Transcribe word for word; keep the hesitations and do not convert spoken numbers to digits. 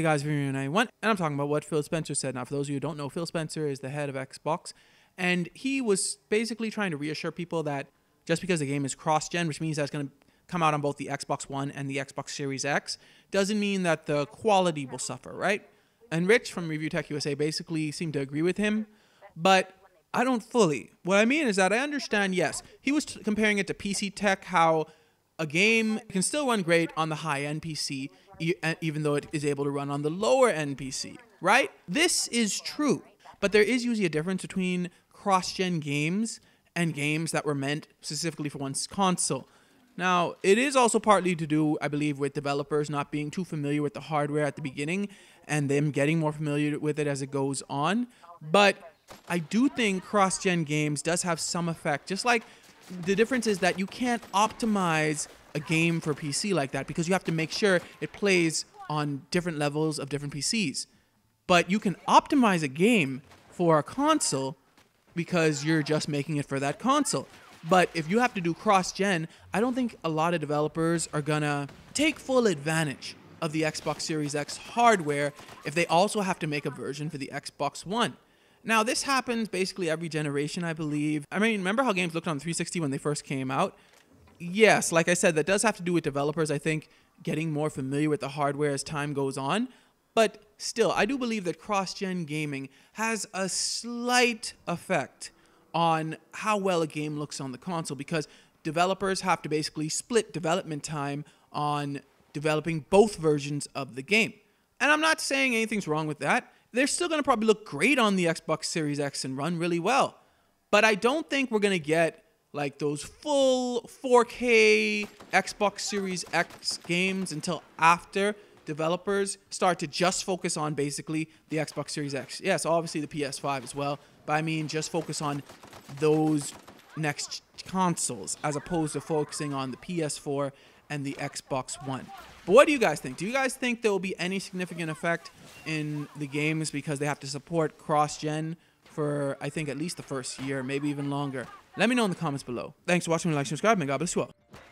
Hey guys, Review Tech U S A, and I'm talking about what Phil Spencer said. Now, for those of you who don't know, Phil Spencer is the head of Xbox, and he was basically trying to reassure people that just because the game is cross-gen, which means that's going to come out on both the Xbox One and the Xbox Series X, doesn't mean that the quality will suffer, right? And Rich from Review Tech U S A basically seemed to agree with him, but I don't fully. What I mean is that I understand, yes, he was t comparing it to P C tech, how a game can still run great on the high-end P C, e even though it is able to run on the lower-end P C, right? This is true, but there is usually a difference between cross-gen games and games that were meant specifically for one's console. Now, it is also partly to do, I believe, with developers not being too familiar with the hardware at the beginning and them getting more familiar with it as it goes on, but I do think cross-gen games does have some effect. Just like the difference is that you can't optimize a game for P C like that because you have to make sure it plays on different levels of different P Cs. But you can optimize a game for a console because you're just making it for that console. But if you have to do cross-gen, I don't think a lot of developers are gonna take full advantage of the Xbox Series X hardware if they also have to make a version for the Xbox One. Now, this happens basically every generation, I believe. I mean, remember how games looked on three sixty when they first came out? Yes, like I said, that does have to do with developers, I think, getting more familiar with the hardware as time goes on. But still, I do believe that cross-gen gaming has a slight effect on how well a game looks on the console because developers have to basically split development time on developing both versions of the game. And I'm not saying anything's wrong with that. They're still going to probably look great on the Xbox Series X and run really well. But I don't think we're going to get like those full four K Xbox Series X games until after developers start to just focus on basically the Xbox Series X. Yes, obviously the P S five as well, but I mean just focus on those next consoles as opposed to focusing on the P S four and the Xbox One. But what do you guys think? Do you guys think there will be any significant effect in the games because they have to support cross-gen for, I think, at least the first year, maybe even longer? Let me know in the comments below. Thanks for watching, like, subscribe, and God bless you all.